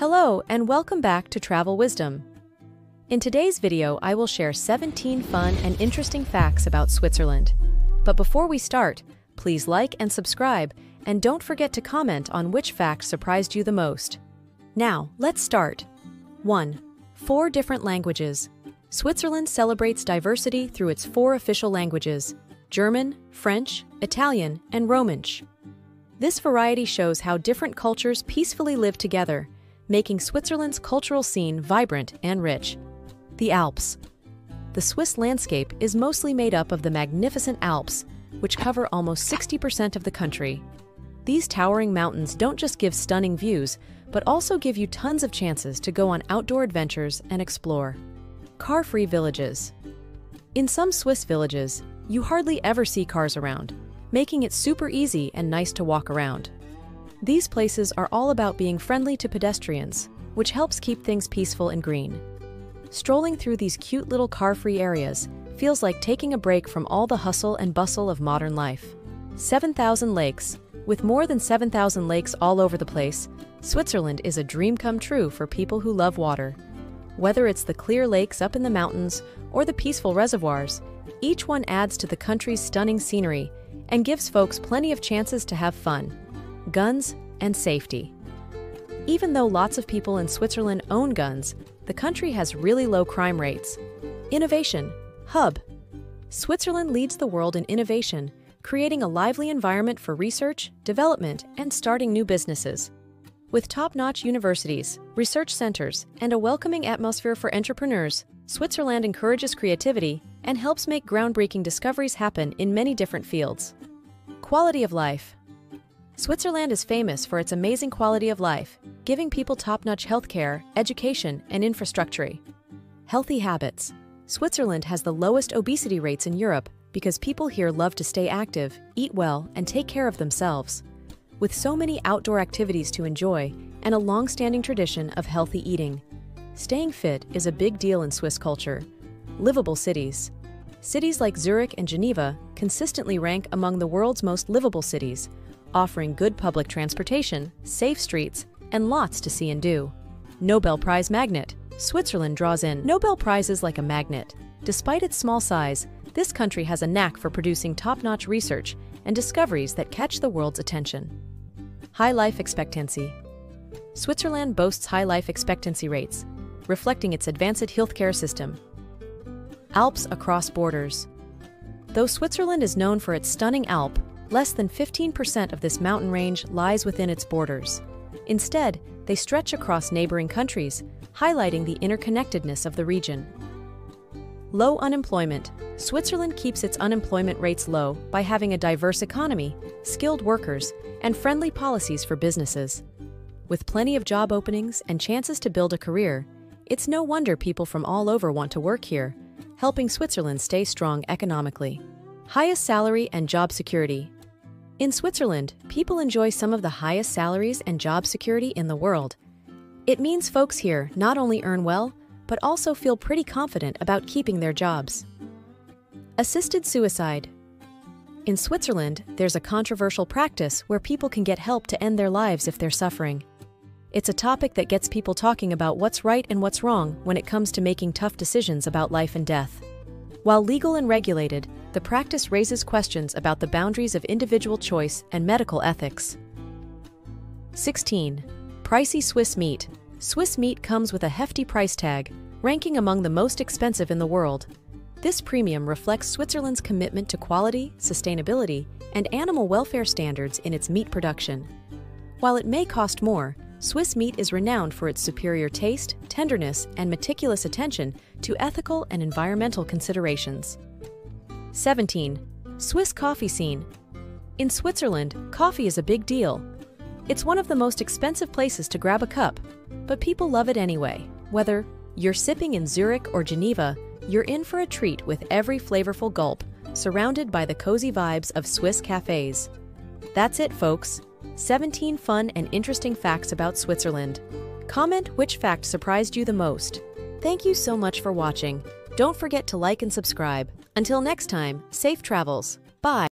Hello and welcome back to Travel Wisdom. In today's video, I will share 17 fun and interesting facts about Switzerland. But before we start, please like and subscribe, and don't forget to comment on which facts surprised you the most. Now, let's start. 1. 4 different languages. Switzerland celebrates diversity through its 4 official languages: German, French, Italian, and Romansh. This variety shows how different cultures peacefully live together, making Switzerland's cultural scene vibrant and rich. The Alps. The Swiss landscape is mostly made up of the magnificent Alps, which cover almost 60% of the country. These towering mountains don't just give stunning views, but also give you tons of chances to go on outdoor adventures and explore. Car-free villages. In some Swiss villages, you hardly ever see cars around, making it super easy and nice to walk around. These places are all about being friendly to pedestrians, which helps keep things peaceful and green. Strolling through these cute little car-free areas feels like taking a break from all the hustle and bustle of modern life. 7,000 lakes. With more than 7,000 lakes all over the place, Switzerland is a dream come true for people who love water. Whether it's the clear lakes up in the mountains or the peaceful reservoirs, each one adds to the country's stunning scenery and gives folks plenty of chances to have fun. Guns and safety. Even though lots of people in Switzerland own guns, the country has really low crime rates. Innovation hub. Switzerland leads the world in innovation, creating a lively environment for research, development, and starting new businesses. With top-notch universities, research centers, and a welcoming atmosphere for entrepreneurs, Switzerland encourages creativity and helps make groundbreaking discoveries happen in many different fields. Quality of life. Switzerland is famous for its amazing quality of life, giving people top-notch healthcare, education, and infrastructure. Healthy habits. Switzerland has the lowest obesity rates in Europe because people here love to stay active, eat well, and take care of themselves. With so many outdoor activities to enjoy and a long-standing tradition of healthy eating, staying fit is a big deal in Swiss culture. Livable cities. Cities like Zurich and Geneva consistently rank among the world's most livable cities, offering good public transportation, safe streets, and lots to see and do. Nobel Prize magnet. Switzerland draws in Nobel Prizes like a magnet. Despite its small size, this country has a knack for producing top-notch research and discoveries that catch the world's attention. High life expectancy. Switzerland boasts high life expectancy rates, reflecting its advanced healthcare system. Alps across borders. Though Switzerland is known for its stunning Alp, less than 15% of this mountain range lies within its borders. Instead, they stretch across neighboring countries, highlighting the interconnectedness of the region. Low unemployment. Switzerland keeps its unemployment rates low by having a diverse economy, skilled workers, and friendly policies for businesses. With plenty of job openings and chances to build a career, it's no wonder people from all over want to work here, helping Switzerland stay strong economically. Highest salary and job security. In Switzerland, people enjoy some of the highest salaries and job security in the world. It means folks here not only earn well, but also feel pretty confident about keeping their jobs. Assisted suicide. In Switzerland, there's a controversial practice where people can get help to end their lives if they're suffering. It's a topic that gets people talking about what's right and what's wrong when it comes to making tough decisions about life and death. While legal and regulated, the practice raises questions about the boundaries of individual choice and medical ethics. 16. Pricey Swiss meat. Swiss meat comes with a hefty price tag, ranking among the most expensive in the world. This premium reflects Switzerland's commitment to quality, sustainability, and animal welfare standards in its meat production. While it may cost more, Swiss meat is renowned for its superior taste, tenderness, and meticulous attention to ethical and environmental considerations. 17. Swiss coffee scene. In Switzerland, coffee is a big deal. It's one of the most expensive places to grab a cup, but people love it anyway. Whether you're sipping in Zurich or Geneva, you're in for a treat with every flavorful gulp, surrounded by the cozy vibes of Swiss cafes. That's it, folks. 17 fun and interesting facts about Switzerland. Comment which fact surprised you the most. Thank you so much for watching. Don't forget to like and subscribe. Until next time, safe travels. Bye.